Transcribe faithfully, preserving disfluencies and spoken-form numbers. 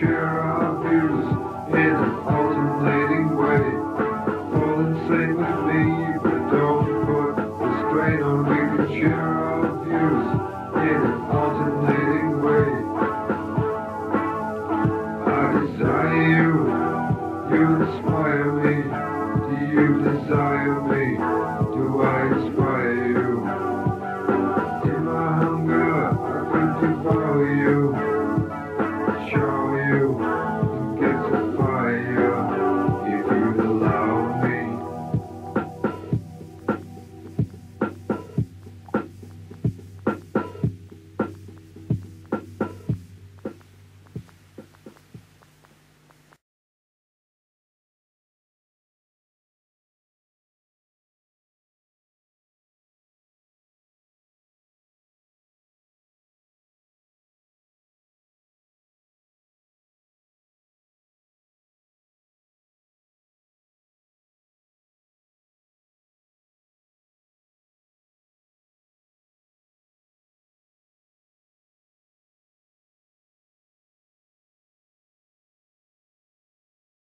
share our views in an alternating way. Fall in sync with me, but don't put the strain on. We can share our views in an alternating way. I desire you, you inspire me. Do you desire me? Do I inspire you? In my hunger, I come to follow you. Show you.